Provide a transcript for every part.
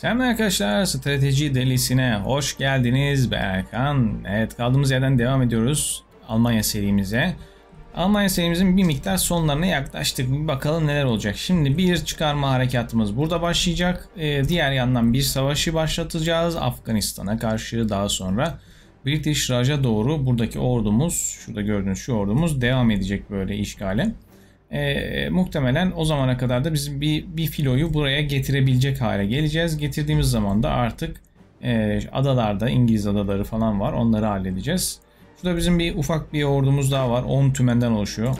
Selam arkadaşlar, Strateji Delisi'ne hoş geldiniz. Berkan. Evet, kaldığımız yerden devam ediyoruz Almanya serimize. Almanya serimizin bir miktar sonlarına yaklaştık. Bir bakalım neler olacak. Şimdi bir çıkarma harekatımız burada başlayacak. Diğer yandan bir savaşı başlatacağız Afganistan'a karşı. Daha sonra British Raj'a doğru buradaki ordumuz, şurada gördüğünüz şu ordumuz devam edecek böyle işgale. Muhtemelen o zamana kadar da bizim bir filoyu buraya getirebilecek hale geleceğiz. Getirdiğimiz zaman da artık adalarda, İngiliz adaları falan var, onları halledeceğiz. Şurada bizim ufak bir ordumuz daha var, 10 tümenden oluşuyor.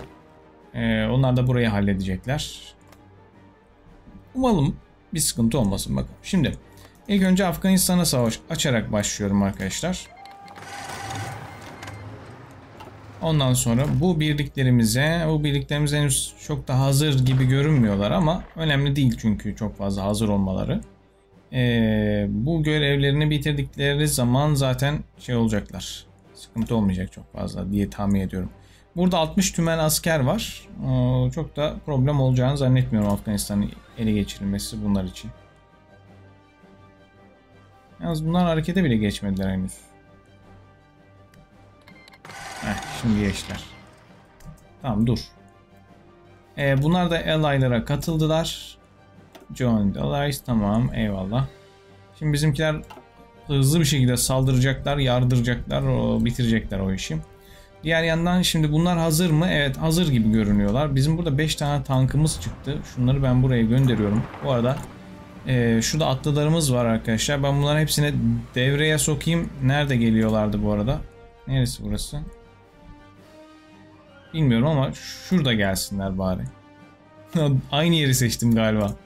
Onlar da burayı halledecekler. Umalım bir sıkıntı olmasın bakalım. Şimdi ilk önce Afganistan'a savaş açarak başlıyorum arkadaşlar. Ondan sonra bu birliklerimiz henüz çok da hazır gibi görünmüyorlar ama önemli değil çünkü çok fazla hazır olmaları. Bu görevlerini bitirdikleri zaman zaten şey olacaklar, sıkıntı olmayacak çok fazla diye tahmin ediyorum. Burada 60 tümen asker var, çok da problem olacağını zannetmiyorum Afganistan'ın ele geçirilmesi bunlar için. Yalnız bunlar harekete bile geçmediler henüz. Şimdi gençler. Tamam dur. Bunlar da ally'lara katıldılar. Joined allies, tamam eyvallah. Şimdi bizimkiler hızlı bir şekilde saldıracaklar, yardıracaklar, bitirecekler o işi. Diğer yandan şimdi bunlar hazır mı? Evet hazır gibi görünüyorlar. Bizim burada 5 tane tankımız çıktı. Şunları ben buraya gönderiyorum. Bu arada şurada atlılarımız var arkadaşlar. Ben bunların hepsini devreye sokayım. Nerede geliyorlardı bu arada? Neresi burası? Bilmiyorum ama şurada gelsinler bari. Aynı yeri seçtim galiba.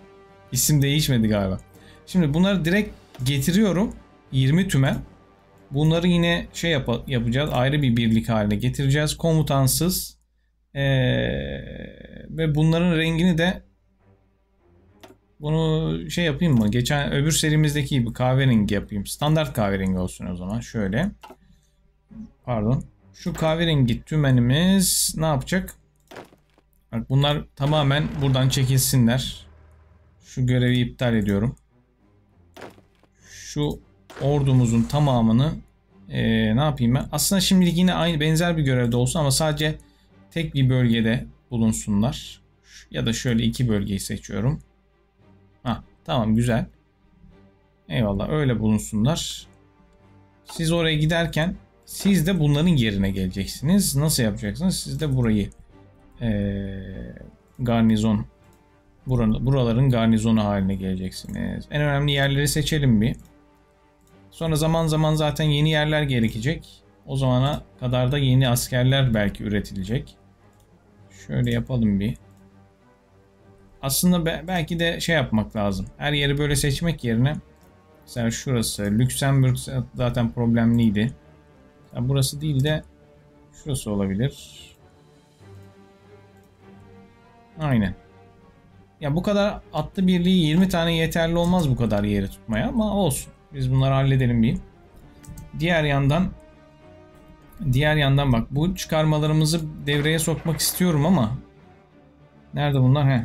İsim değişmedi galiba. Şimdi bunları direkt getiriyorum. 20 tümen. Bunları yine yapacağız. Ayrı bir birlik haline getireceğiz. Komutansız. Ve bunların rengini de bunu yapayım mı? Geçen öbür serimizdeki gibi kahverengi yapayım. Standart kahverengi olsun o zaman. Şöyle. Pardon. Şu kahverengi tümenimiz ne yapacak? Bak bunlar tamamen buradan çekilsinler. Şu görevi iptal ediyorum. Şu ordumuzun tamamını ne yapayım ben? Aslında şimdilik yine aynı benzer bir görevde olsun ama sadece tek bir bölgede bulunsunlar. Ya da şöyle iki bölgeyi seçiyorum. Ha tamam güzel. Eyvallah öyle bulunsunlar. Siz oraya giderken siz de bunların yerine geleceksiniz. Nasıl yapacaksınız? Siz de burayı garnizon, buraların garnizonu haline geleceksiniz. En önemli yerleri seçelim bir. Sonra zaman zaman zaten yeni yerler gerekecek. O zamana kadar da yeni askerler belki üretilecek. Şöyle yapalım bir. Aslında belki de yapmak lazım. Her yeri böyle seçmek yerine mesela şurası Lüksemburg zaten problemliydi. Burası değil de şurası olabilir. Aynen. Ya bu kadar atlı birliği 20 tane yeterli olmaz bu kadar yeri tutmaya ama olsun. Biz bunları halledelim bir. Diğer yandan bak bu çıkarmalarımızı devreye sokmak istiyorum ama nerede bunlar?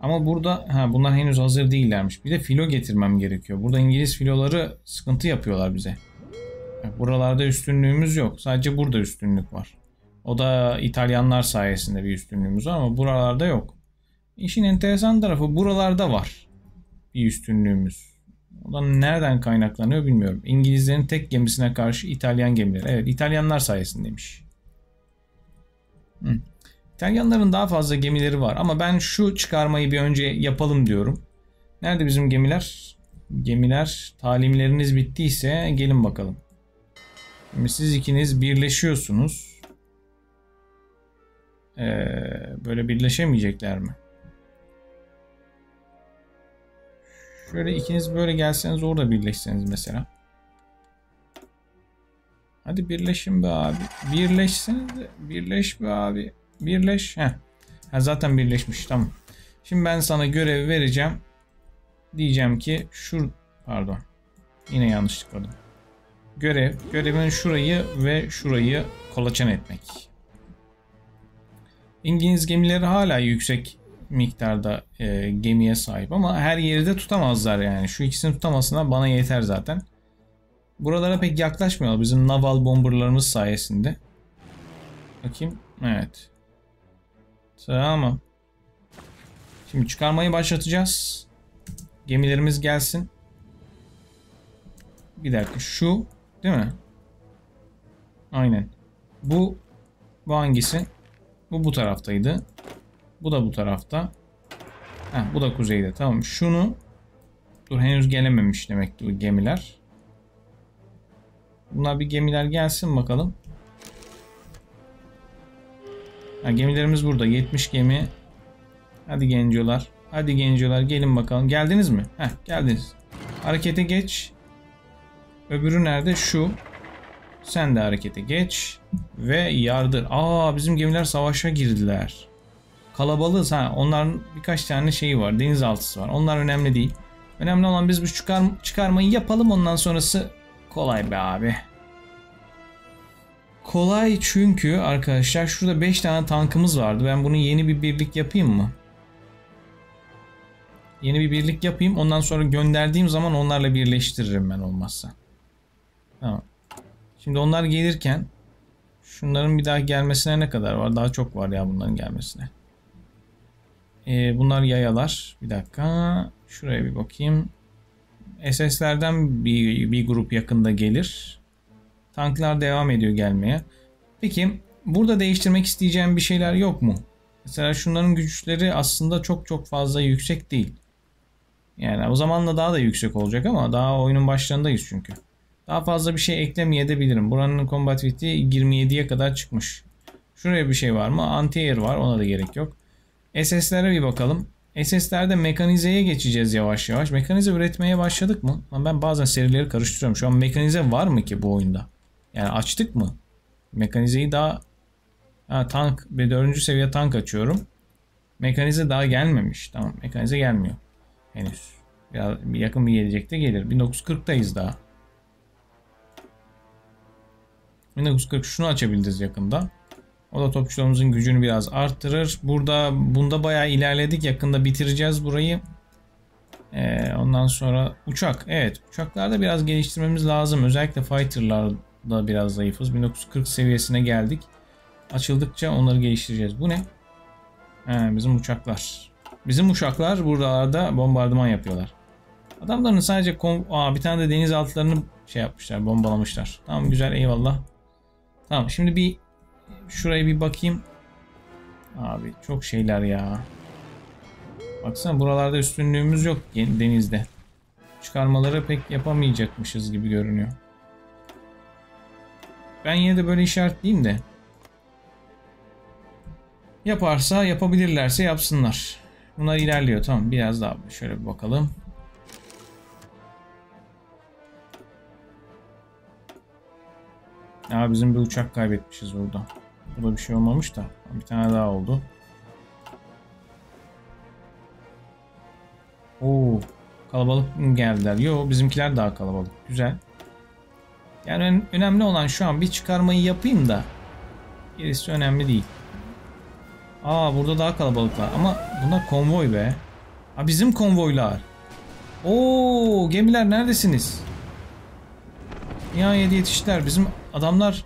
Ama burada bunlar henüz hazır değillermiş. Bir de filo getirmem gerekiyor. Burada İngiliz filoları sıkıntı yapıyorlar bize. Buralarda üstünlüğümüz yok. Sadece burada üstünlük var. O da İtalyanlar sayesinde bir üstünlüğümüz var ama buralarda yok. İşin enteresan tarafı buralarda var bir üstünlüğümüz. O da nereden kaynaklanıyor bilmiyorum. İngilizlerin tek gemisine karşı İtalyan gemileri. Evet İtalyanlar sayesindeymiş. İtalyanların daha fazla gemileri var ama ben şu çıkarmayı bir önce yapalım diyorum. Nerede bizim gemiler? Gemiler talimleriniz bittiyse gelin bakalım. Şimdi siz ikiniz birleşiyorsunuz. Böyle birleşemeyecekler mi? Şöyle ikiniz böyle gelseniz orada birleşseniz mesela. Hadi birleşin be abi. Birleşsenize. Birleş be abi. Birleş. Zaten birleşmiş. Tamam. Şimdi ben sana görev vereceğim. Diyeceğim ki pardon. Yine yanlış tıkladım. Görevin şurayı ve şurayı kolaçan etmek. İngiliz gemileri hala yüksek miktarda gemiye sahip ama her yeri de tutamazlar yani. Şu ikisini tutamasına bana yeter zaten. Buralara pek yaklaşmıyorlar bizim naval bomberlarımız sayesinde. Bakayım. Evet. Tamam. Şimdi çıkarmayı başlatacağız. Gemilerimiz gelsin. Bir dakika. Şu değil mi? Aynen. Bu hangisi? Bu taraftaydı. Bu da bu tarafta. Heh, bu da kuzeyde. Tamam. Şunu. Dur, henüz gelememiş demek ki bu gemiler. Bunlar bir gemiler gelsin bakalım. Ha, gemilerimiz burada. 70 gemi. Hadi gencolar. Hadi gencolar. Gelin bakalım. Geldiniz mi? Heh, geldiniz. Harekete geç. Öbürü nerede? Şu. Sen de harekete geç. Ve yardır. Aa, bizim gemiler savaşa girdiler. Kalabalığız. Ha, onların birkaç tane şeyi var. Denizaltısı var. Onlar önemli değil. Önemli olan biz bu çıkarmayı yapalım. Ondan sonrası kolay be abi. Kolay çünkü arkadaşlar şurada 5 tane tankımız vardı. Ben bunu yeni bir birlik yapayım mı? Yeni bir birlik yapayım. Ondan sonra gönderdiğim zaman onlarla birleştiririm ben olmazsa. Tamam. Şimdi onlar gelirken şunların bir daha gelmesine ne kadar var? Daha çok var ya bunların gelmesine. Bunlar yayalar. Bir dakika. Şuraya bir bakayım. SS'lerden bir grup yakında gelir. Tanklar devam ediyor gelmeye. Peki burada değiştirmek isteyeceğim bir şeyler yok mu? Mesela şunların güçleri aslında çok çok fazla yüksek değil. Yani o zamanla daha da yüksek olacak ama daha oyunun başlarındayız çünkü. Daha fazla bir şey eklemeyebilirim. Buranın combativity 27'ye kadar çıkmış. Şuraya bir şey var mı? Anti-air var, ona da gerek yok. SS'lere bir bakalım. SS'lerde mekanizeye geçeceğiz yavaş yavaş. Mekanize üretmeye başladık mı? Ben bazen serileri karıştırıyorum. Şu an mekanize var mı ki bu oyunda? Yani açtık mı? Mekanizeyi daha... Ha, tank. 4. seviye tank açıyorum. Mekanize daha gelmemiş. Tamam, mekanize gelmiyor. Henüz. Biraz yakın bir gelecekte gelir. 1940'tayız daha. 1940 şunu açabiliriz yakında. O da topçularımızın gücünü biraz arttırır. Bunda bayağı ilerledik. Yakında bitireceğiz burayı. Ondan sonra uçak. Evet, uçaklarda biraz geliştirmemiz lazım. Özellikle fighter'larda biraz zayıfız. 1940 seviyesine geldik. Açıldıkça onları geliştireceğiz. Bu ne? Bizim uçaklar. Bizim uçaklar buralarda bombardıman yapıyorlar. Adamların sadece bir tane de denizaltılarını şey yapmışlar, bombalamışlar. Tamam, güzel, eyvallah. Tamam, şimdi bir şuraya bir bakayım. Abi çok şeyler ya. Baksana, buralarda üstünlüğümüz yok denizde. Çıkarmaları pek yapamayacakmışız gibi görünüyor. Ben yine de böyle işaretleyeyim de. Yaparsa, yapabilirlerse yapsınlar. Bunlar ilerliyor. Tamam, biraz daha şöyle bir bakalım. Ya bizim bir uçak kaybetmişiz burada. Bu da bir şey olmamış da. Bir tane daha oldu. Oo, kalabalık mı geldiler? Yo, bizimkiler daha kalabalık. Güzel. Yani önemli olan şu an bir çıkarmayı yapayım da gerisi önemli değil. Aa, burada daha kalabalıklar ama bunlar konvoy be. Aa, bizim konvoylar. Oo, gemiler neredesiniz? Nihayet yetiştiler. Bizim adamlar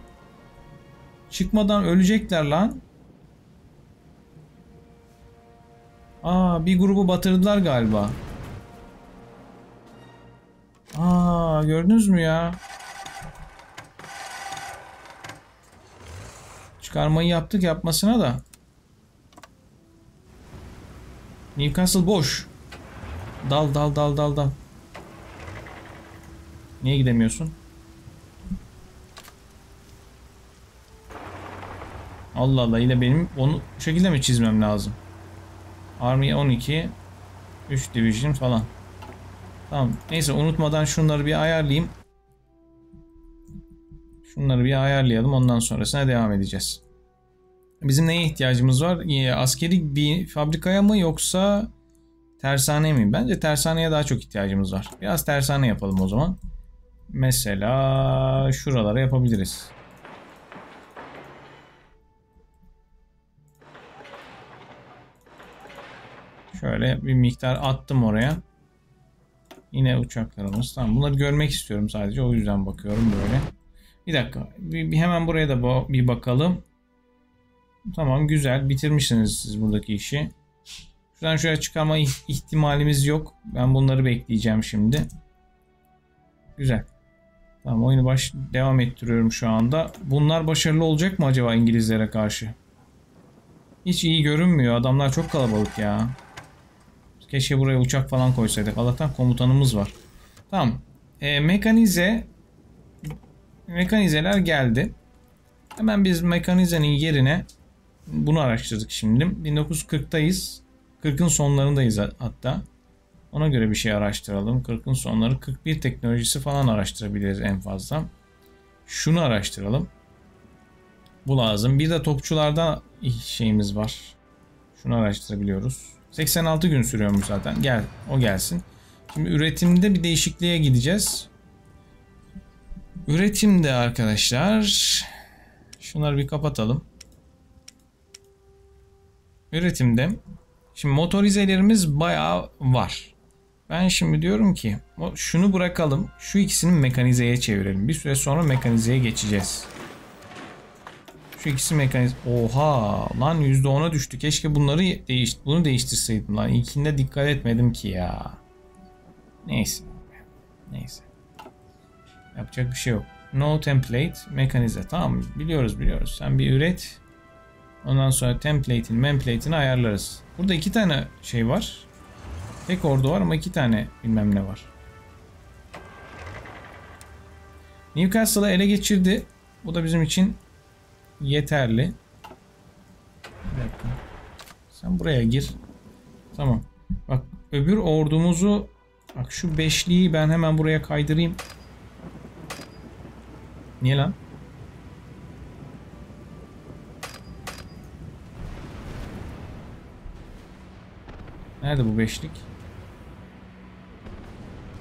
çıkmadan ölecekler lan. Aa, bir grubu batırdılar galiba. Aa, gördünüz mü ya? Çıkarmayı yaptık yapmasına da. Newcastle boş. Dal dal dal dal dal. Niye gidemiyorsun? Allah Allah, ile benim onu bu şekilde mi çizmem lazım? Army 12 3 division falan. Tamam, neyse, unutmadan şunları bir ayarlayayım. Şunları bir ayarlayalım, ondan sonrasına devam edeceğiz. Bizim neye ihtiyacımız var? Askeri bir fabrikaya mı yoksa tersaneye mi? Bence tersaneye daha çok ihtiyacımız var. Biraz tersane yapalım o zaman. Mesela şuralara yapabiliriz. Şöyle bir miktar attım oraya. Yine uçaklarımız. Tamam, bunları görmek istiyorum sadece. O yüzden bakıyorum böyle. Bir dakika. Hemen buraya da bir bakalım. Tamam, güzel. Bitirmişsiniz siz buradaki işi. Şuradan şuraya çıkarma ihtimalimiz yok. Ben bunları bekleyeceğim şimdi. Güzel. Tamam, oyunu devam ettiriyorum şu anda. Bunlar başarılı olacak mı acaba İngilizlere karşı? Hiç iyi görünmüyor. Adamlar çok kalabalık ya. Keşke buraya uçak falan koysaydık. Allah'tan komutanımız var. Tamam. Mekanizeler geldi. Hemen biz mekanizenin yerine bunu araştırdık şimdi. 1940'tayız. 40'ın sonlarındayız hatta. Ona göre bir şey araştıralım. 40'ın sonları 41 teknolojisi falan araştırabiliriz en fazla. Şunu araştıralım. Bu lazım. Bir de topçularda şeyimiz var. Şunu araştırabiliyoruz. 86 gün sürüyormuş zaten. Gel, o gelsin. Şimdi üretimde bir değişikliğe gideceğiz. Üretimde arkadaşlar şunları bir kapatalım. Üretimde şimdi motorizelerimiz bayağı var. Ben şimdi diyorum ki şunu bırakalım. Şu ikisini mekanizeye çevirelim. Bir süre sonra mekanizeye geçeceğiz. Şu ikisi mekanize. Oha lan, %10'a düştü. Keşke bunu değiştirseydim lan. İlkinde dikkat etmedim ki ya. Neyse. Neyse. Yapacak bir şey yok. No template mekanize. Tamam, biliyoruz. Sen bir üret. Ondan sonra template'ini ayarlarız. Burada iki tane şey var. Tek ordu var ama iki tane bilmem ne var. Newcastle'ı ele geçirdi. Bu da bizim için yeterli. Bir dakika. Sen buraya gir. Tamam. Bak, öbür ordumuzu, bak şu beşliği ben hemen buraya kaydırayım. Niye lan? Nerede bu beşlik?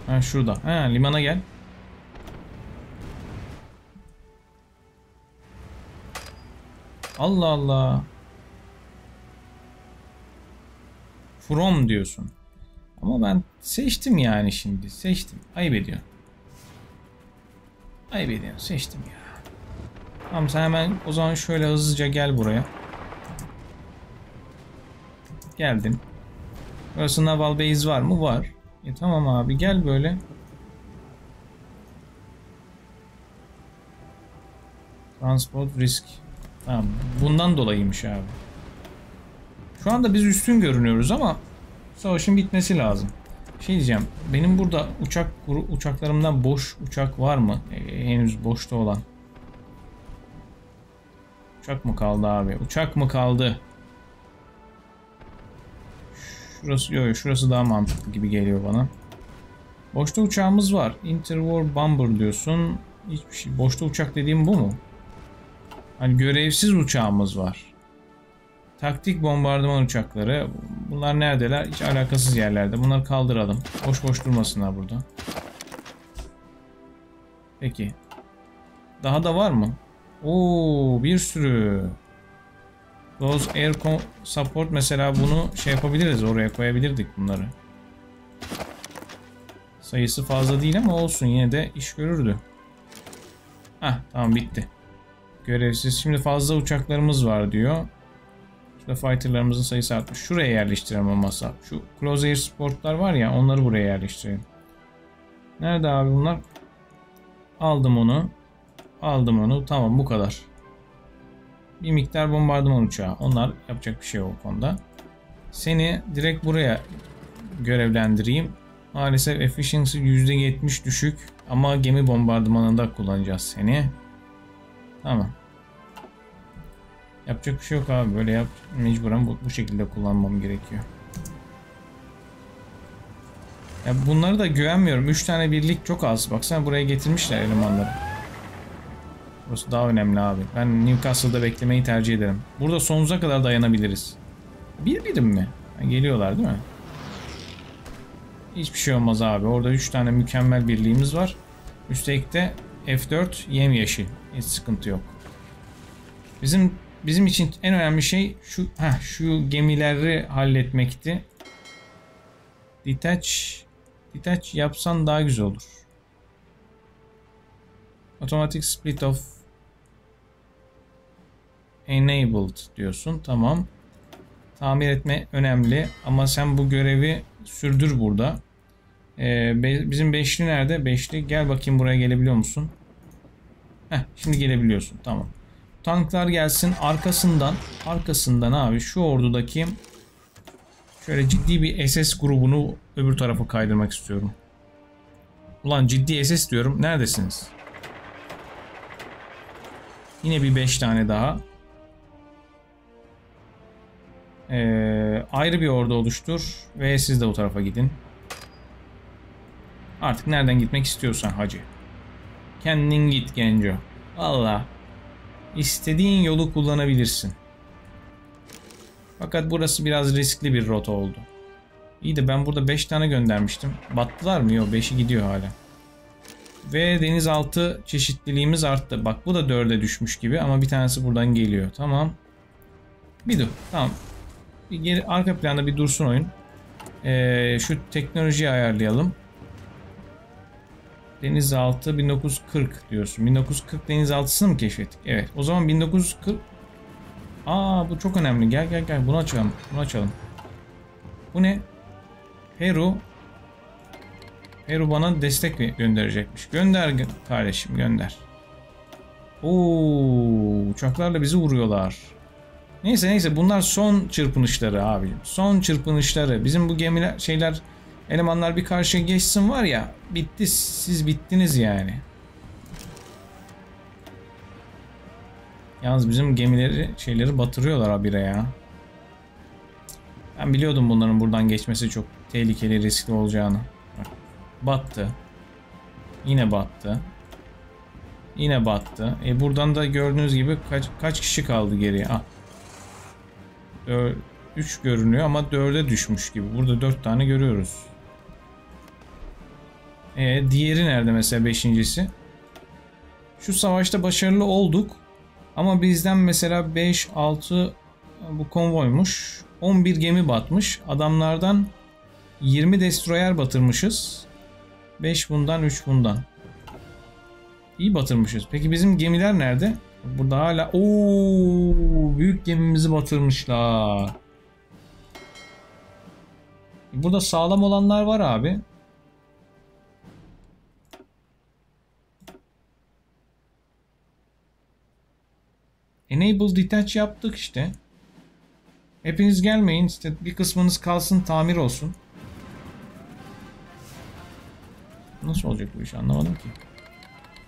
Ha, şurada. Ha, limana gel. Allah Allah. From diyorsun. Ama ben seçtim yani şimdi. Seçtim. Ayıp ediyor. Ayıp ediyor. Seçtim ya. Tamam, sen hemen o zaman şöyle hızlıca gel buraya. Geldin. Burası naval base var mı? Var. Tamam abi, gel böyle. Transport risk. Tamam, bundan dolayıymış abi. Şu anda biz üstün görünüyoruz ama savaşın bitmesi lazım. Şey diyeceğim, benim burada uçaklarımdan boş uçak var mı? Henüz boşta olan. Uçak mı kaldı abi? Uçak mı kaldı? Şurası, yok, şurası daha mantıklı gibi geliyor bana. Boşta uçağımız var. Interwar Bomber diyorsun. Hiçbir şey. Boşta uçak dediğim bu mu? Hani görevsiz uçağımız var. Taktik bombardıman uçakları. Bunlar neredeler? Hiç alakasız yerlerde. Bunları kaldıralım. Boş boş durmasınlar burada. Peki. Daha da var mı? Oo, bir sürü. Those air support mesela, bunu şey yapabiliriz. Oraya koyabilirdik bunları. Sayısı fazla değil ama olsun. Yine de iş görürdü. Hah, tamam, bitti. Görevsiz. Şimdi fazla uçaklarımız var diyor. Şurada fighterlarımızın sayısı artmış. Şuraya yerleştirelim olmazsa. Şu close air supportlar var ya, onları buraya yerleştirelim. Nerede abi bunlar? Aldım onu. Aldım onu. Tamam, bu kadar. Bir miktar bombardıman uçağı. Onlar yapacak bir şey yok o konuda. Seni direkt buraya görevlendireyim. Maalesef efficiency %70 düşük. Ama gemi bombardımanında kullanacağız seni. Tamam. Yapacak bir şey yok abi. Böyle mecburen bu şekilde kullanmam gerekiyor. Ya bunları da güvenmiyorum. 3 tane birlik çok az. Baksana, buraya getirmişler elemanları. Burası daha önemli abi. Ben Newcastle'da beklemeyi tercih ederim. Burada sonsuza kadar dayanabiliriz. Bir birim mi? Yani geliyorlar değil mi? Hiçbir şey olmaz abi. Orada 3 tane mükemmel birliğimiz var. Üstelik de F4 yemyeşil. Hiç sıkıntı yok. Bizim için en önemli şey şu gemileri halletmekti. Detach yapsan daha güzel olur. Automatic split off enabled diyorsun. Tamam. Tamir etme önemli ama sen bu görevi sürdür burada. Bizim beşli nerede? Beşli gel bakayım, buraya gelebiliyor musun? Heh, şimdi gelebiliyorsun. Tamam. Tanklar gelsin. Arkasından abi şu ordudaki şöyle ciddi bir SS grubunu öbür tarafa kaydırmak istiyorum. Ulan ciddi SS diyorum. Neredesiniz? Yine bir 5 tane daha. Ayrı bir ordu oluştur ve siz de o tarafa gidin. Artık nereden gitmek istiyorsan hacı. Kendin git genco. Valla. İstediğin yolu kullanabilirsin. Fakat burası biraz riskli bir rota oldu. İyi de ben burada 5 tane göndermiştim. Battılar mı? Yok, 5'i gidiyor hala. Ve denizaltı çeşitliliğimiz arttı. Bak bu da 4'e düşmüş gibi ama bir tanesi buradan geliyor. Tamam. Bir dur. Tamam. Bir geri, arka planda bir dursun oyun. Şu teknolojiyi ayarlayalım. Denizaltı 1940 diyorsun. 1940 denizaltısını mı keşfettik? Evet. O zaman 1940. Aa bu çok önemli. Gel. Bunu açalım. Bu ne? Peru. Peru bana destek mi gönderecekmiş? Gönder kardeşim, gönder. Oo, uçaklarla bizi vuruyorlar. Neyse bunlar son çırpınışları abi. Son çırpınışları. Bizim bu gemiler elemanlar bir karşıya geçsin var ya, bitti, siz bittiniz yani. Yalnız bizim gemileri batırıyorlar habire ya. Ben biliyordum bunların buradan geçmesi çok tehlikeli, riskli olacağını. Battı. Yine battı. Yine battı. Buradan da gördüğünüz gibi kaç kişi kaldı geriye? Ah. 3 görünüyor ama 4'e düşmüş gibi. Burada 4 tane görüyoruz. Diğeri nerede mesela, 5.'si? Şu savaşta başarılı olduk. Ama bizden mesela 5, 6 bu konvoymuş. 11 gemi batmış. Adamlardan 20 destroyer batırmışız. 5 bundan, 3 bundan. İyi batırmışız. Peki bizim gemiler nerede? Burada hala. Ooo, büyük gemimizi batırmışlar. Burada sağlam olanlar var abi. Enable detach yaptık işte. Hepiniz gelmeyin. İşte bir kısmınız kalsın, tamir olsun. Nasıl olacak bu iş, anlamadım ki.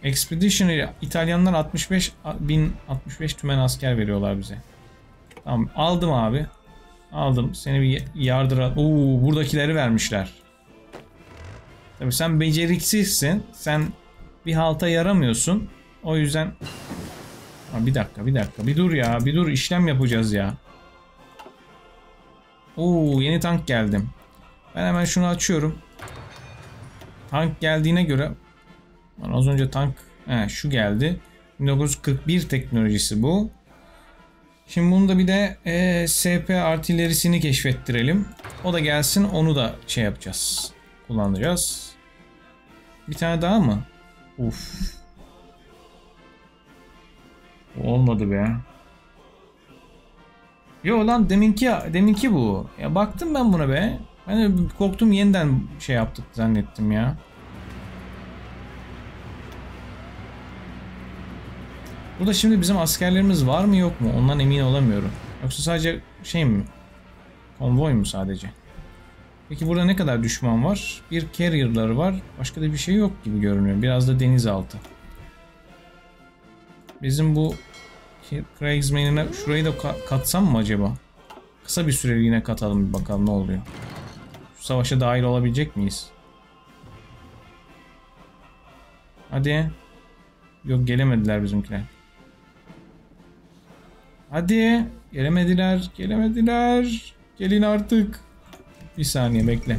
Expeditionary İtalyanlar 65 tümen asker veriyorlar bize. Tamam, aldım abi. Aldım. Seni bir yardıra. Oo, buradakileri vermişler. Tabii sen beceriksizsin. Sen bir halta yaramıyorsun. O yüzden bir dakika. Bir dur ya. Bir dur, işlem yapacağız ya. Oo, yeni tank geldim. Ben hemen şunu açıyorum. Tank geldiğine göre az önce tank şu geldi. 1941 teknolojisi bu. Şimdi bunu da bir de SP artilerisini keşfettirelim. O da gelsin, onu da yapacağız. Kullanacağız. Bir tane daha mı? Uf. Olmadı be. Yo lan, deminki bu. Ya baktım ben buna be. Ben korktum, yeniden yaptık zannettim ya. Burada şimdi bizim askerlerimiz var mı yok mu? Ondan emin olamıyorum. Yoksa sadece mi? Konvoy mu sadece? Peki burada ne kadar düşman var? Bir carrier'ları var. Başka da bir şey yok gibi görünüyor. Biraz da denizaltı. Bizim bu Kriegsmarine şurayı da katsam mı acaba? Kısa bir süreliğine katalım, bir bakalım ne oluyor. Şu savaşa dahil olabilecek miyiz? Hadi. Yok, gelemediler bizimkiler. Hadi. Gelemediler. Gelin artık. Bir saniye bekle.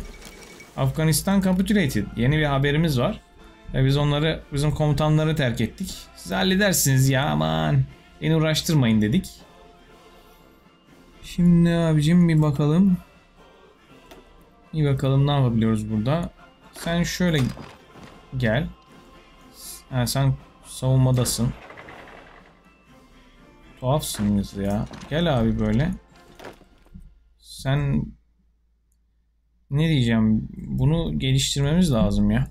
Afganistan capitulated. Yeni bir haberimiz var. Biz onları, bizim komutanları terk ettik. Siz halledersiniz ya, aman. Beni uğraştırmayın dedik. Şimdi abicim bir bakalım. İyi bakalım ne yapabiliyoruz burada. Sen şöyle gel. Ha, sen savunmadasın. Tuhafsınız ya. Gel abi böyle. Sen ne diyeceğim? Bunu geliştirmemiz lazım ya.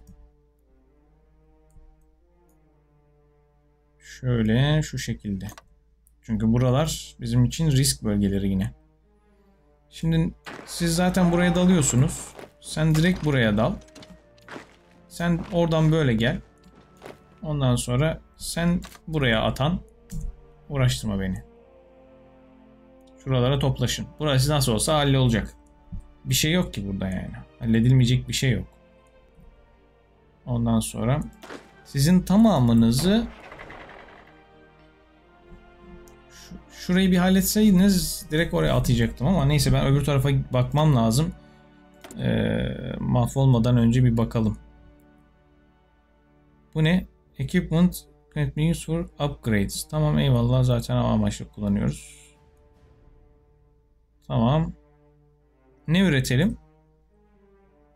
Şöyle şu şekilde. Çünkü buralar bizim için risk bölgeleri yine. Şimdi siz zaten buraya dalıyorsunuz. Sen direkt buraya dal. Sen oradan böyle gel. Ondan sonra sen buraya atan. Uğraştırma beni. Şuralara toplaşın. Burası nasıl olsa hallolacak. Bir şey yok ki burada yani. Halledilmeyecek bir şey yok. Ondan sonra sizin tamamınızı şurayı bir halletseydiniz direkt oraya atacaktım ama neyse ben öbür tarafa bakmam lazım. Mahvolmadan önce bir bakalım. Bu ne? Equipment can use for upgrades. Tamam eyvallah zaten hava amaçlı kullanıyoruz. Tamam. Ne üretelim?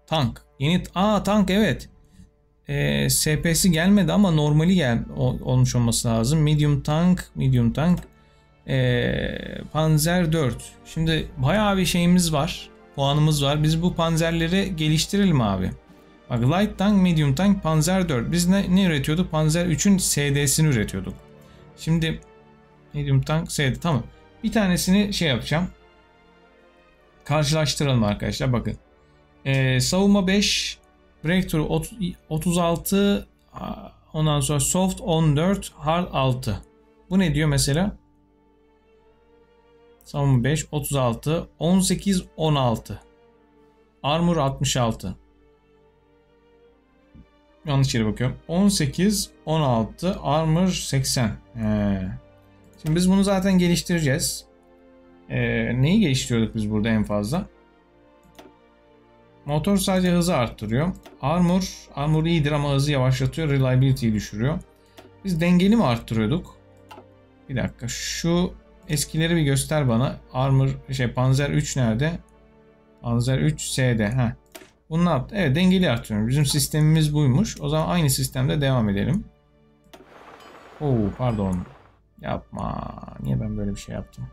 Tank. Yeni tank evet. SP'si gelmedi ama normali olmuş olması lazım. Medium tank. Panzer 4. Şimdi bayağı bir şeyimiz var. Puanımız var. Biz bu panzerleri geliştirelim abi. Bak light tank, medium tank, panzer 4. Biz ne üretiyorduk? Panzer 3'ün SD'sini üretiyorduk. Şimdi medium tank SD tamam. Bir tanesini şey yapacağım. Karşılaştıralım arkadaşlar bakın. Savunma 5, breakthrough 36, ondan sonra soft 14, hard 6. Bu ne diyor mesela? Savunma 5, 36, 18, 16. Armor 66. Yanlış yere bakıyorum. 18, 16, armor 80. Şimdi biz bunu zaten geliştireceğiz. Neyi geliştiriyorduk biz burada en fazla? Motor sadece hızı arttırıyor. Armor iyidir ama hızı yavaşlatıyor. Reliability'yi düşürüyor. Biz dengeli mi arttırıyorduk? Bir dakika. Şu eskileri bir göster bana. Panzer 3 nerede? Panzer 3 SD. Heh. Bunu ne yaptı? Evet dengeli arttırıyoruz. Bizim sistemimiz buymuş. O zaman aynı sistemde devam edelim. Oo pardon. Yapma. Niye ben böyle bir şey yaptım?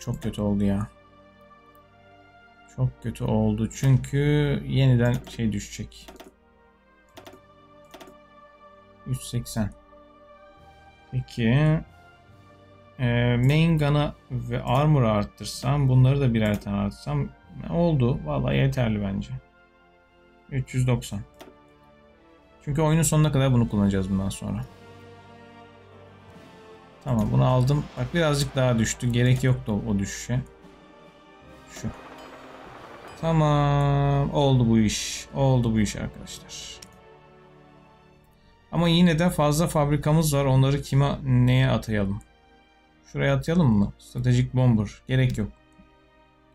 Çok kötü oldu ya. Çok kötü oldu. Çünkü yeniden şey düşecek. 380. Peki. Main gun'a ve armor'u arttırsam. Bunları da birer tane arttırsam. Oldu. Vallahi yeterli bence. 390. Çünkü oyunun sonuna kadar bunu kullanacağız bundan sonra. Tamam bunu aldım. Bak birazcık daha düştü. Gerek yoktu o düşüşe. Şu. Tamam. Oldu bu iş. Oldu bu iş arkadaşlar. Ama yine de fazla fabrikamız var. Onları kime neye atayalım? Şuraya atayalım mı? Stratejik bomber. Gerek yok.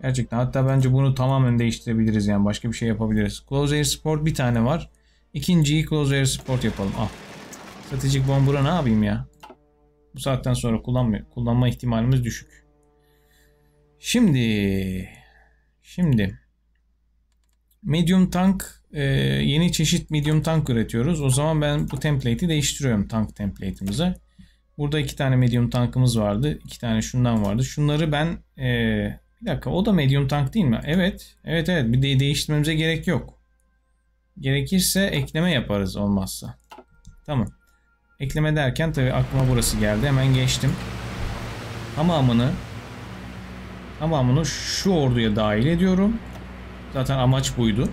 Gerçekten. Hatta bence bunu tamamen değiştirebiliriz. Yani başka bir şey yapabiliriz. Close Air Support bir tane var. İkinciyi Close Air Support yapalım. Al. Stratejik bomber'a ne yapayım ya? Bu saatten sonra kullanma ihtimalimiz düşük. Şimdi medium tank yeni çeşit medium tank üretiyoruz. O zaman ben bu template'i değiştiriyorum tank template'imizi. Burada 2 tane medium tankımız vardı. 2 tane şundan vardı. Şunları ben bir dakika o da medium tank değil mi? Evet. Evet. Bir değiştirmemize gerek yok. Gerekirse ekleme yaparız olmazsa. Tamam. Ekleme derken tabii aklıma burası geldi. Hemen geçtim. Tamamını şu orduya dahil ediyorum. Zaten amaç buydu.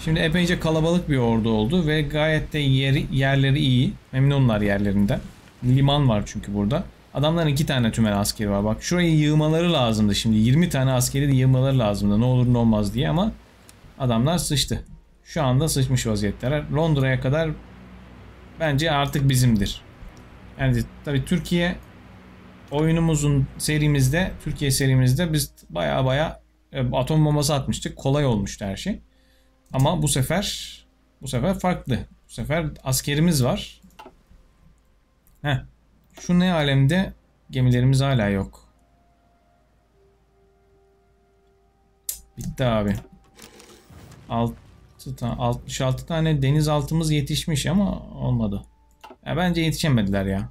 Şimdi epeyce kalabalık bir ordu oldu ve gayet de yerleri iyi. Memnunlar yerlerinden. Liman var çünkü burada. Adamların 2 tane tümen askeri var. Bak şuraya yığmaları lazımdı şimdi. 20 tane askeri de yığmaları lazımdı. Ne olur ne olmaz diye ama adamlar sıçtı. Şu anda sıçmış vaziyetteler. Londra'ya kadar bence artık bizimdir. Yani tabii Türkiye serimizde biz baya atom bombası atmıştık. Kolay olmuştu her şey. Ama bu sefer farklı. Bu sefer askerimiz var. Şu ne alemde gemilerimiz hala yok. Bitti abi. 66 tane denizaltımız yetişmiş ama olmadı. Ya bence yetişemediler ya.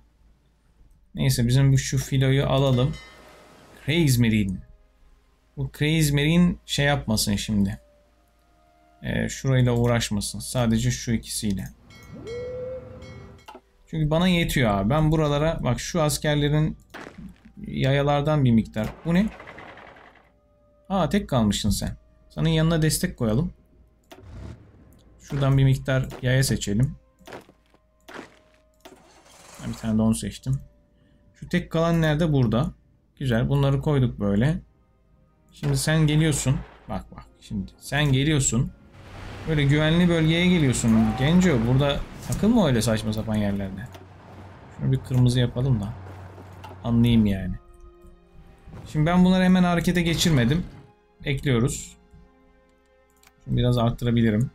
Neyse bizim şu filoyu alalım. Crazy Marine. Bu Crazy Marine şey yapmasın şimdi. Şurayla uğraşmasın. Sadece şu ikisiyle. Çünkü bana yetiyor abi. Ben buralara bak şu askerlerin yayalardan bir miktar. Bu ne? Aa tek kalmışsın sen. Senin yanına destek koyalım. Şuradan bir miktar yaya seçelim. Bir tane de onu seçtim. Şu tek kalan nerede? Burada. Güzel. Bunları koyduk böyle. Şimdi sen geliyorsun. Bak bak. Şimdi sen geliyorsun. Böyle güvenli bölgeye geliyorsun. Genco burada takılma öyle saçma sapan yerlerde. Şunu bir kırmızı yapalım da. Anlayayım yani. Şimdi ben bunları hemen harekete geçirmedim. Ekliyoruz. Şimdi biraz arttırabilirim.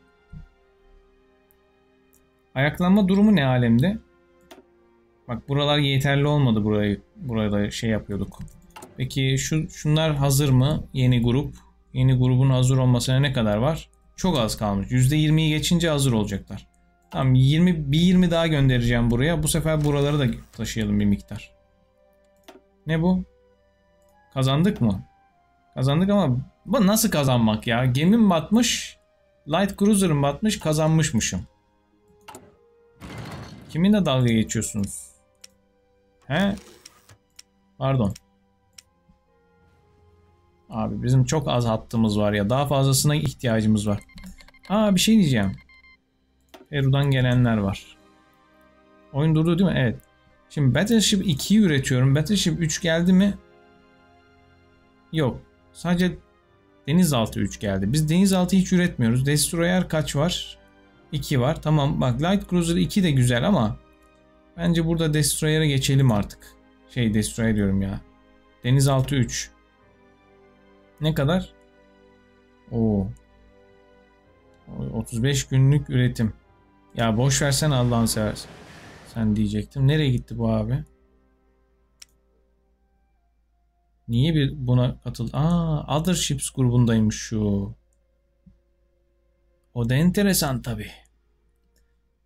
Ayaklanma durumu ne alemde? Bak buralar yeterli olmadı, burada şey yapıyorduk. Peki şunlar hazır mı? Yeni grup. Yeni grubun hazır olmasına ne kadar var? Çok az kalmış. %20'yi geçince hazır olacaklar. Tamam, bir 20 daha göndereceğim buraya. Bu sefer buraları da taşıyalım bir miktar. Ne bu? Kazandık mı? Kazandık ama bu nasıl kazanmak ya? Gemim batmış, light cruiser'ım batmış, kazanmışmışım. Kiminle dalga geçiyorsunuz? He? Pardon. Abi bizim çok az hattımız var ya. Daha fazlasına ihtiyacımız var. Aa bir şey diyeceğim. Peru'dan gelenler var. Oyun durdu değil mi? Evet. Şimdi Battleship 2'yi üretiyorum. Battleship 3 geldi mi? Yok. Sadece denizaltı 3 geldi. Biz denizaltı hiç üretmiyoruz. Destroyer kaç var? 2 var. Tamam bak Light Cruiser 2 de güzel ama bence burada Destroyer'e geçelim artık. Şey Destroyer diyorum ya. Denizaltı 3. Ne kadar? Oo. 35 günlük üretim. Ya boş versen Allah'ını seversen. Sen diyecektim. Nereye gitti bu abi? Niye bir buna katıldı? Aa, Other Ships grubundaymış şu. O da enteresan tabi.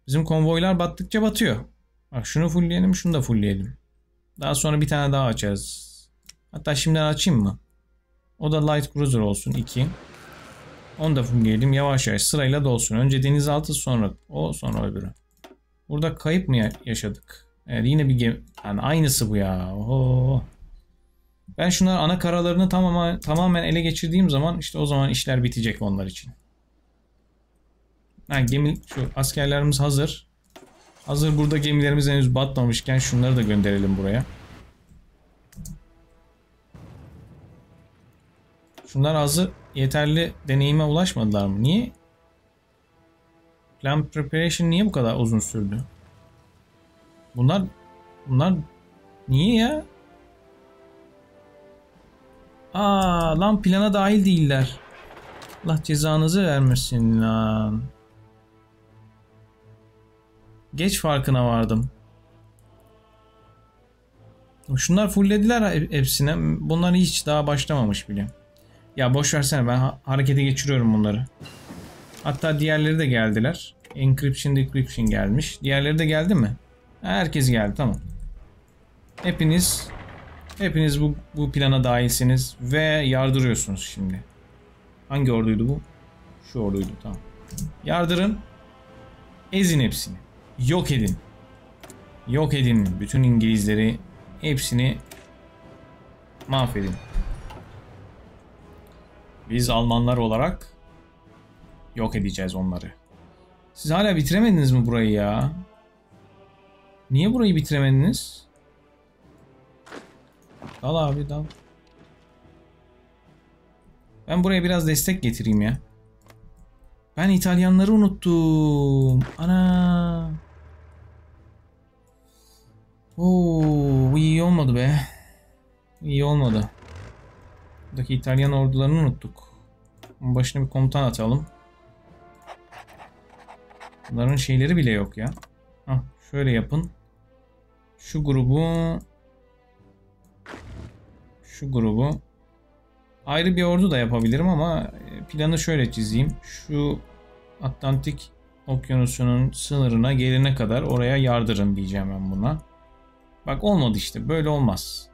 Bizim konvoylar battıkça batıyor. Bak şunu fullleyelim, şunu da fullleyelim. Daha sonra bir tane daha açarız. Hatta şimdiden açayım mı? O da Light Cruiser olsun 2. Onu da fullleyelim. Yavaş yavaş sırayla dolsun. Önce denizaltı sonra o sonra öbürü. Burada kayıp mı yaşadık? Evet, yine bir gemi. Yani aynısı bu ya. Oho. Ben şunlar ana karalarını tamamen ele geçirdiğim zaman işte o zaman işler bitecek onlar için. Ha, gemi şu askerlerimiz hazır. Hazır burada gemilerimiz henüz batmamışken şunları da gönderelim buraya. Şunlar hazır. Yeterli deneyime ulaşmadılar mı? Niye? Plan preparation niye bu kadar uzun sürdü? Bunlar niye ya? Aa lan plana dahil değiller. Allah cezanızı vermesin lan. Geç farkına vardım. Şunlar fullediler hepsine. Bunlar hiç daha başlamamış bile. Ya boş versene ben harekete geçiriyorum bunları. Hatta diğerleri de geldiler. Encryption decryption gelmiş. Diğerleri de geldi mi? Herkes geldi tamam. Hepiniz bu plana dahilsiniz ve yardırıyorsunuz şimdi. Hangi orduydu bu? Şu orduydu tamam. Yardırın. Ezin hepsini. Yok edin. Yok edin. Bütün İngilizleri hepsini mahvedin. Biz Almanlar olarak yok edeceğiz onları. Siz hala bitiremediniz mi burayı ya? Niye burayı bitiremediniz? Dal abi dal. Ben buraya biraz destek getireyim ya. Ben İtalyanları unuttum. Ana. Oo, iyi olmadı be. İyi olmadı. Buradaki İtalyan ordularını unuttuk. Başına bir komutan atalım. Bunların şeyleri bile yok ya. Hah, şöyle yapın. Şu grubu Ayrı bir ordu da yapabilirim ama planı şöyle çizeyim. Şu Atlantik Okyanusu'nun sınırına gelene kadar oraya yardırın diyeceğim ben buna. Bak olmadı işte, böyle olmaz.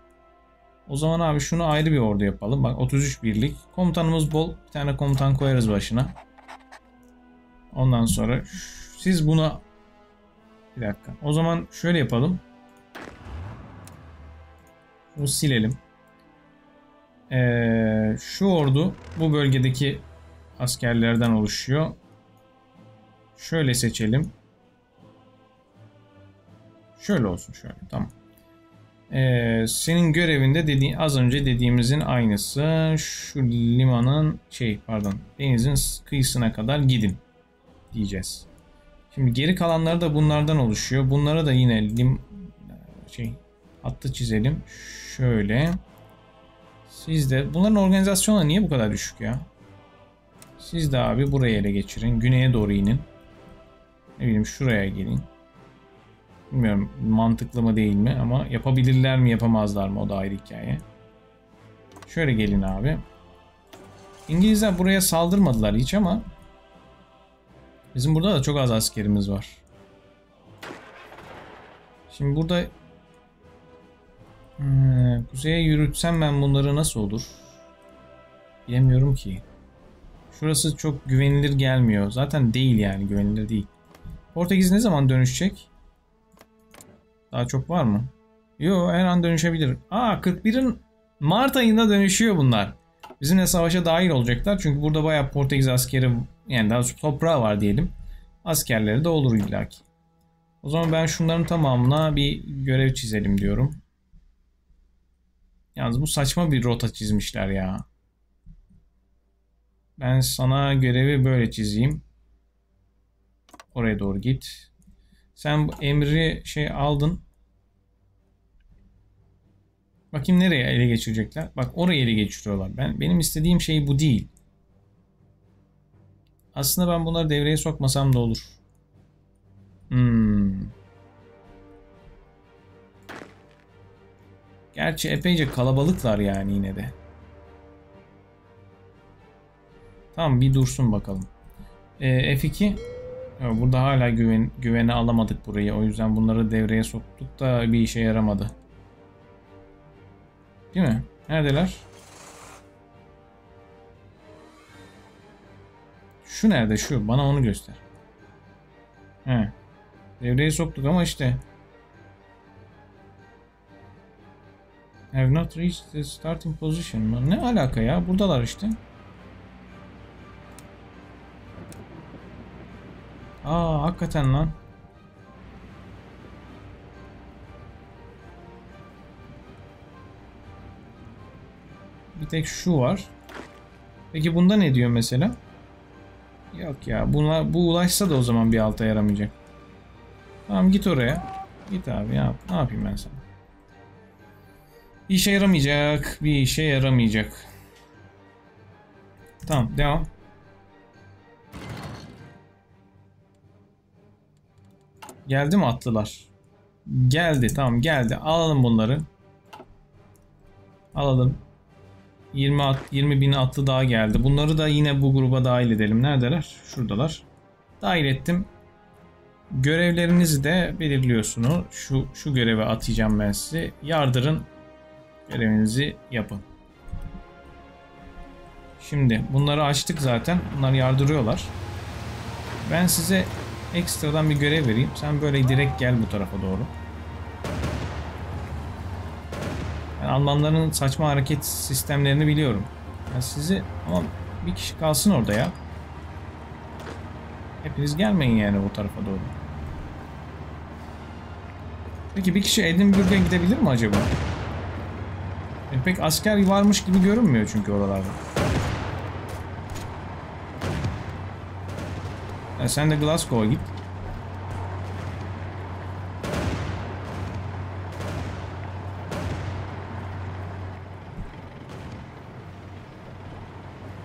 O zaman abi şunu ayrı bir ordu yapalım. Bak 33 birlik. Komutanımız bol. Bir tane komutan koyarız başına. Ondan sonra siz buna... Bir dakika. O zaman şöyle yapalım. Bunu silelim. Şu ordu bu bölgedeki askerlerden oluşuyor. Şöyle seçelim. Şöyle olsun şöyle. Tamam. Senin görevinde dediğin, az önce dediğimizin aynısı. Şu limanın denizin kıyısına kadar gidin diyeceğiz. Şimdi geri kalanları da bunlardan oluşuyor. Bunlara da yine hattı çizelim. Şöyle. Siz de bunların organizasyonu niye bu kadar düşük ya? Siz de abi burayı ele geçirin. Güneye doğru inin. Ne bileyim şuraya gelin. Bilmiyorum mantıklı mı değil mi ama yapabilirler mi yapamazlar mı o da ayrı hikaye. Şöyle gelin abi. İngilizler buraya saldırmadılar hiç ama bizim burada da çok az askerimiz var. Şimdi burada kuzeye yürütsem ben bunları nasıl olur? Bilemiyorum ki. Şurası çok güvenilir gelmiyor. Zaten değil yani, güvenilir değil. Portekiz ne zaman dönüşecek? Daha çok var mı? Yo, her an dönüşebilir. Aa, 41'in Mart ayında dönüşüyor bunlar. Bizimle savaşa dahil olacaklar. Çünkü burada bayağı Portekiz askeri, yani daha çok toprağı var diyelim. Askerleri de olur illaki. O zaman ben şunların tamamına bir görev çizelim diyorum. Yalnız bu saçma bir rota çizmişler ya. Ben sana görevi böyle çizeyim. Oraya doğru git. Sen bu emri aldın. Bakayım nereye ele geçirecekler. Bak oraya ele geçiriyorlar. Benim istediğim şey bu değil. Aslında ben bunları devreye sokmasam da olur. Gerçi epeyce kalabalıklar yani yine de. Tamam, bir dursun bakalım. F2. Burada hala güvene alamadık burayı. O yüzden bunları devreye soktuk da bir işe yaramadı. Değil mi? Neredeler? Şu nerede? Şu. Bana onu göster. He. Devreye soktuk ama işte. Have not reached the starting position. Ne alaka ya? Buradalar işte. Aa, hakikaten lan. Bir tek şu var. Peki bunda ne diyor mesela? Yok ya. Bu ulaşsa da o zaman bir alta yaramayacak. Tamam, git oraya. Git abi ya. Ne yapayım ben sana? İşe yaramayacak. Bir işe yaramayacak. Tamam, devam. Geldi mi atlılar? Geldi, tamam geldi. Alalım bunları. Alalım. 20 bin atlı daha geldi. Bunları da yine bu gruba dahil edelim. Neredeler? Şuradalar. Dahil ettim. Görevlerinizi de belirliyorsunuz. Şu göreve atayacağım ben sizi. Yardırın. Görevinizi yapın. Şimdi bunları açtık zaten. Bunlar yardırıyorlar. Ben size ekstradan bir görev vereyim. Sen böyle direkt gel bu tarafa doğru. Yani Almanların saçma hareket sistemlerini biliyorum. Yani sizi, ama bir kişi kalsın orada ya. Hepiniz gelmeyin yani bu tarafa doğru. Peki bir kişi Edinburgh'a gidebilir mi acaba? Pek asker varmış gibi görünmüyor çünkü oralarda. Sen de Glasgow'a git.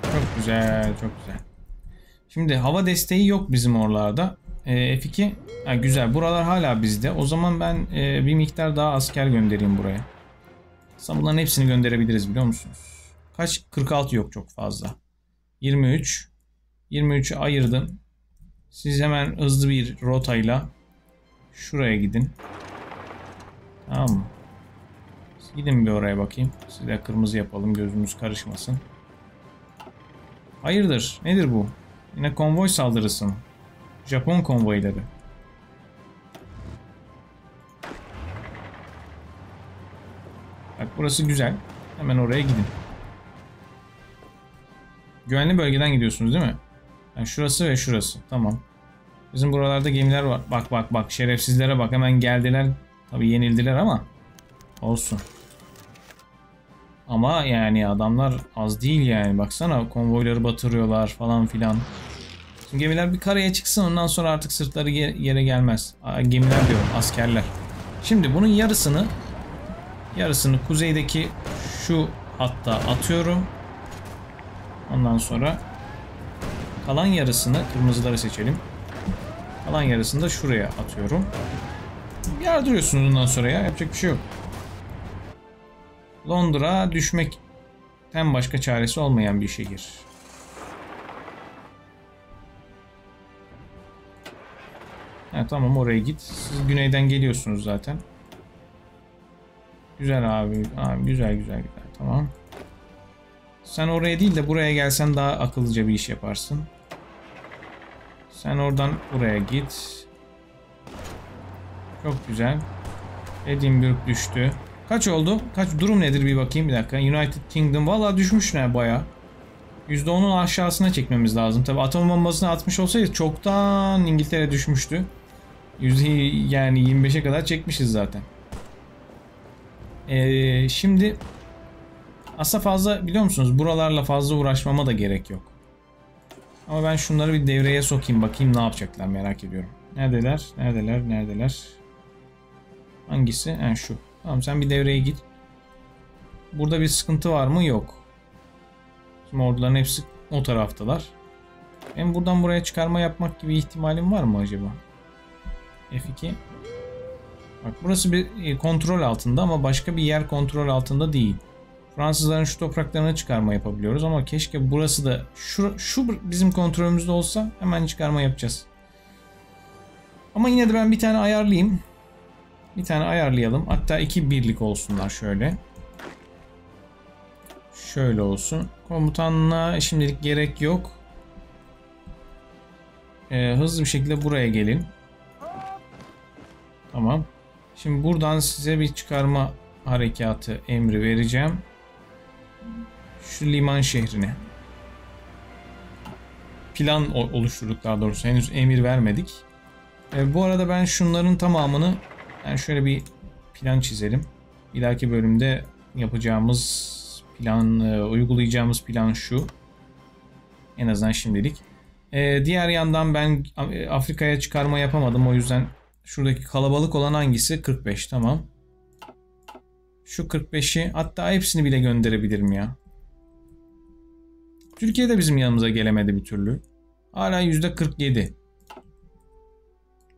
Çok güzel, çok güzel. Şimdi hava desteği yok bizim oralarda. F2. Ha, güzel, buralar hala bizde. O zaman ben bir miktar daha asker göndereyim buraya. Bunların hepsini gönderebiliriz, biliyor musunuz? kaç? 46 yok çok fazla. 23. 23'ü ayırdım. Siz hemen hızlı bir rotayla şuraya gidin. Tamam mı? Gidin bir oraya bakayım. Size kırmızı yapalım, gözümüz karışmasın. Hayırdır? Nedir bu? Yine konvoy saldırısı mı? Japon konvoyları. Bak burası güzel. Hemen oraya gidin. Güvenli bölgeden gidiyorsunuz değil mi? Yani şurası ve şurası. Tamam. Bizim buralarda gemiler var. Bak bak bak. Şerefsizlere bak. Hemen geldiler. Tabii yenildiler ama olsun. Ama yani adamlar az değil yani. Baksana konvoyları batırıyorlar falan filan. Şimdi gemiler bir karaya çıksın, ondan sonra artık sırtları yere gelmez. Gemiler diyorum, askerler. Şimdi bunun yarısını kuzeydeki şu hatta atıyorum. Ondan sonra kalan yarısını, kırmızıları seçelim. Kalan yarısını da şuraya atıyorum. Yardırıyorsunuz ondan sonra ya. Yapacak bir şey yok. Londra düşmekten başka çaresi olmayan bir şehir. Ha, tamam oraya git. Siz güneyden geliyorsunuz zaten. Güzel abi. Abi güzel güzel güzel. Tamam. Sen oraya değil de buraya gelsen daha akıllıca bir iş yaparsın. Sen oradan buraya git. Çok güzel. Edinburgh düştü. Kaç oldu? Durum nedir bir bakayım bir dakika. United Kingdom valla düşmüş ne baya. %10'un aşağısına çekmemiz lazım. Tabi atom bombasını atmış olsaydı çoktan İngiltere düşmüştü. Yani 25'e kadar çekmişiz zaten. Şimdi aslında fazla biliyor musunuz buralarla fazla uğraşmama da gerek yok. Ama ben şunları bir devreye sokayım bakayım ne yapacaklar merak ediyorum. Neredeler? Neredeler? Neredeler? Hangisi? Yani şu. Tamam sen bir devreye git. Burada bir sıkıntı var mı? Yok. Şimdi orduların hepsi o taraftalar. Hem buradan buraya çıkarma yapmak gibi ihtimalim var mı acaba? F2. Bak burası bir kontrol altında ama başka bir yer kontrol altında değil. Fransızların şu topraklarına çıkarma yapabiliyoruz ama keşke burası da şu bizim kontrolümüzde olsa hemen çıkarma yapacağız. Ama yine de ben bir tane ayarlayayım. Bir tane ayarlayalım. Hatta iki birlik olsunlar şöyle. Şöyle olsun. Komutanla şimdilik gerek yok. Hızlı bir şekilde buraya gelin. Tamam. Şimdi buradan size bir çıkarma harekatı emri vereceğim. Şu liman şehrine. Plan oluşturduk daha doğrusu. Henüz emir vermedik. Bu arada ben şunların tamamını yani şöyle bir plan çizelim. Bir dahaki bölümde yapacağımız plan, uygulayacağımız plan şu. En azından şimdilik. Diğer yandan ben Afrika'ya çıkarma yapamadım. O yüzden şuradaki kalabalık olan hangisi? 45 tamam. Şu 45'i hatta hepsini bile gönderebilirim ya. Türkiye'de bizim yanımıza gelemedi bir türlü. Hala %47.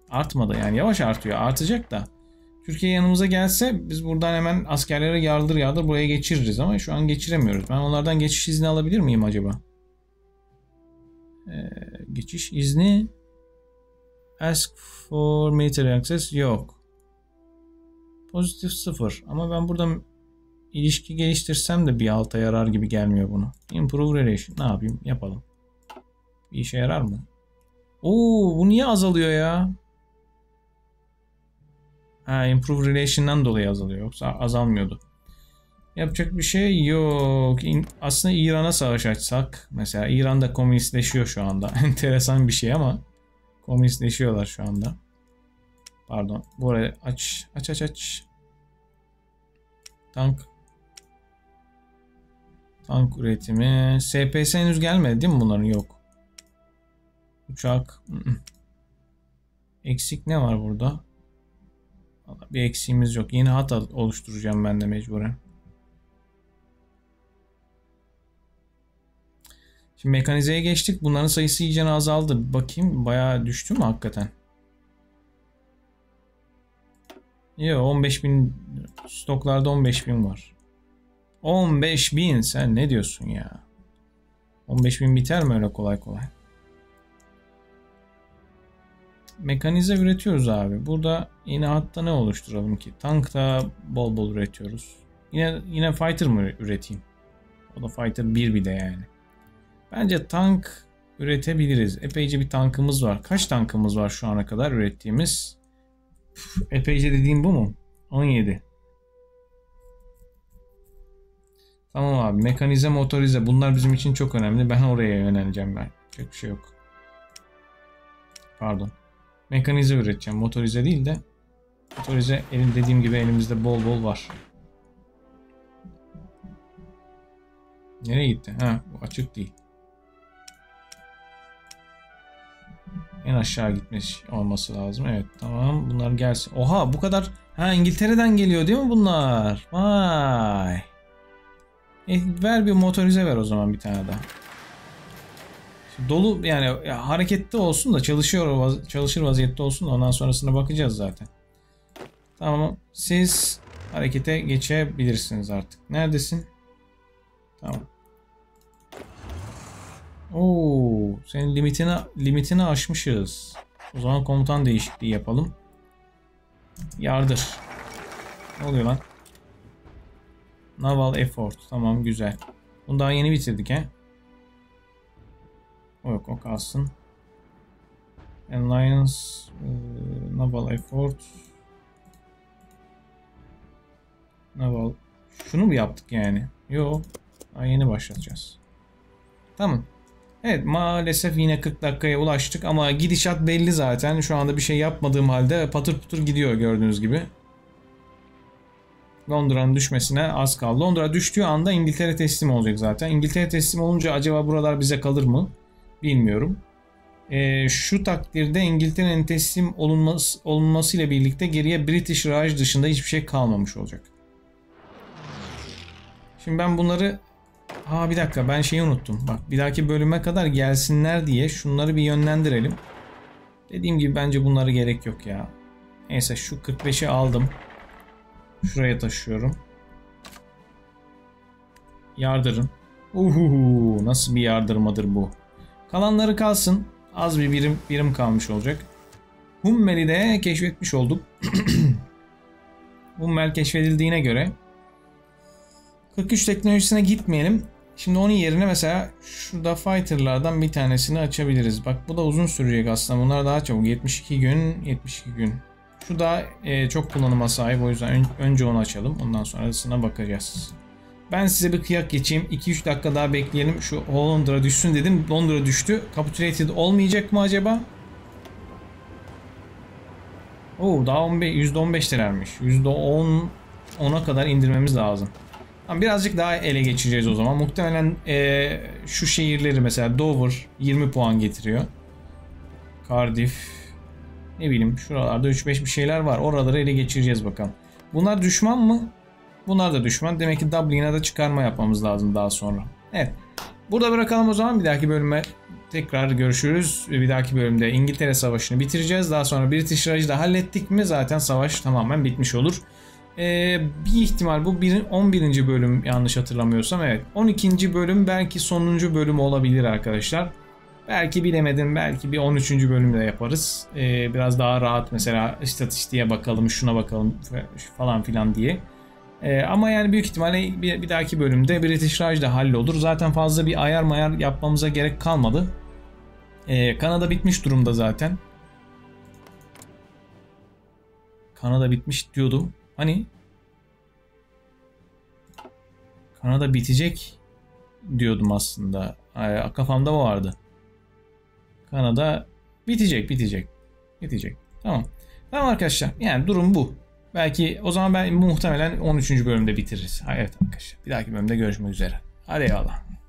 Artmadı yani yavaş artıyor. Artacak da. Türkiye yanımıza gelse biz buradan hemen askerlere yardır yardır buraya geçiririz ama şu an geçiremiyoruz. Ben onlardan geçiş izni alabilir miyim acaba? Geçiş izni ask for military access yok. Pozitif 0 ama ben buradan ilişki geliştirsem de bir alta yarar gibi gelmiyor bunu. Improve relation ne yapayım yapalım. Bir işe yarar mı? Oo bu niye azalıyor ya? Ha, improve relation'dan dolayı azalıyor. Yoksa azalmıyordu. Yapacak bir şey yok. Aslında İran'a savaş açsak. Mesela İran'da komünistleşiyor şu anda. Enteresan bir şey ama. Komünistleşiyorlar şu anda. Pardon. Bu arada aç. Tank üretimi. SPS henüz gelmedi değil mi bunların? Yok. Uçak. Eksik ne var burada? Bir eksiğimiz yok. Yeni hat oluşturacağım ben de mecburen. Şimdi mekanizeye geçtik. Bunların sayısı iyice azaldı. Bakayım bayağı düştü mü hakikaten? Yok 15.000 stoklarda 15.000 var. 15.000 sen ne diyorsun ya? 15.000 biter mi öyle kolay kolay? Mekanize üretiyoruz abi. Burada yine hatta ne oluşturalım ki? Tank da bol bol üretiyoruz. Yine fighter mı üreteyim? O da fighter 1 bir de yani. Bence tank üretebiliriz. Epeyce bir tankımız var. Kaç tankımız var şu ana kadar ürettiğimiz? Epeyce dediğim bu mu? 17. Tamam abi. Mekanize, motorize. Bunlar bizim için çok önemli. Ben oraya yöneleceğim ben. Çok bir şey yok. Pardon. Mekanize üreteceğim. Motorize değil de. Motorize dediğim gibi elimizde bol bol var. Nereye gitti? Ha, bu açık değil. En aşağı gitmiş olması lazım. Evet tamam. Bunlar gelsin. Oha bu kadar. Ha İngiltere'den geliyor değil mi bunlar? Vay. Ver bir motorize ver o zaman bir tane daha. Dolu yani ya, hareketli olsun da çalışır vaziyette olsun da ondan sonrasına bakacağız zaten. Tamam siz harekete geçebilirsiniz artık. Neredesin? Tamam. Oo, senin limitini aşmışız. O zaman komutan değişikliği yapalım. Yardır. Ne oluyor lan? Naval effort. Tamam güzel. Bunu daha yeni bitirdik he. O yok o kalsın. Alliance Naval effort. Naval. Şunu mu yaptık yani? Yok. Daha yeni başlatacağız. Tamam. Evet maalesef yine 40 dakikaya ulaştık ama gidişat belli zaten. Şu anda bir şey yapmadığım halde patır putur gidiyor gördüğünüz gibi. Londra'nın düşmesine az kaldı. Londra düştüğü anda İngiltere teslim olacak zaten. İngiltere teslim olunca acaba buralar bize kalır mı? Bilmiyorum. Şu takdirde İngiltere'nin teslim olunmasıyla birlikte geriye British Raj dışında hiçbir şey kalmamış olacak. Şimdi ben bunları... Ha bir dakika ben şeyi unuttum. Bak bir dahaki bölüme kadar gelsinler diye şunları bir yönlendirelim. Dediğim gibi bence bunlara gerek yok ya. Neyse şu 45'i aldım. Şuraya taşıyorum. Yardırın. Uhuhu, nasıl bir yardırmadır bu. Kalanları kalsın. Az bir birim kalmış olacak. Hummel'i de keşfetmiş olduk. Hummel keşfedildiğine göre 43 teknolojisine gitmeyelim. Şimdi onun yerine mesela şurada fighterlardan bir tanesini açabiliriz. Bak bu da uzun sürecek aslında. Bunlar daha çabuk. 72 gün. Şu da çok kullanıma sahip. O yüzden önce onu açalım. Ondan sonrasına bakacağız. Ben size bir kıyak geçeyim. 2-3 dakika daha bekleyelim. Şu Londra düşsün dedim. Londra düştü. Capitulated olmayacak mı acaba? Oo, daha %15'lermiş. %10'a kadar indirmemiz lazım. Birazcık daha ele geçireceğiz o zaman. Muhtemelen şu şehirleri mesela Dover 20 puan getiriyor. Cardiff. Ne bileyim şuralarda 3-5 bir şeyler var. Oraları ele geçireceğiz bakalım. Bunlar düşman mı? Bunlar da düşman. Demek ki Dublin'e de çıkarma yapmamız lazım daha sonra. Evet. Burada bırakalım o zaman. Bir dahaki bölüme tekrar görüşürüz. Bir dahaki bölümde İngiltere Savaşı'nı bitireceğiz. Daha sonra British Raj'ı da hallettik mi zaten savaş tamamen bitmiş olur. Bir ihtimal bu 11. bölüm yanlış hatırlamıyorsam evet 12. bölüm belki sonuncu bölüm olabilir arkadaşlar. Belki bilemedim belki bir 13. bölüm de yaparız. Biraz daha rahat mesela istatistiğe bakalım şuna bakalım falan filan diye. Ama yani büyük ihtimalle bir dahaki bölümde British Raj da hallolur. Zaten fazla bir ayar mayar yapmamıza gerek kalmadı. Kanada bitmiş durumda zaten. Kanada bitmiş diyordum. Hani Kanada bitecek diyordum aslında. Kafamda vardı. Kanada bitecek. Tamam. Tamam arkadaşlar. Yani durum bu. Belki o zaman ben muhtemelen 13. bölümde bitiririz. Evet arkadaşlar. Bir dahaki bölümde görüşmek üzere. Hadi eyvallah.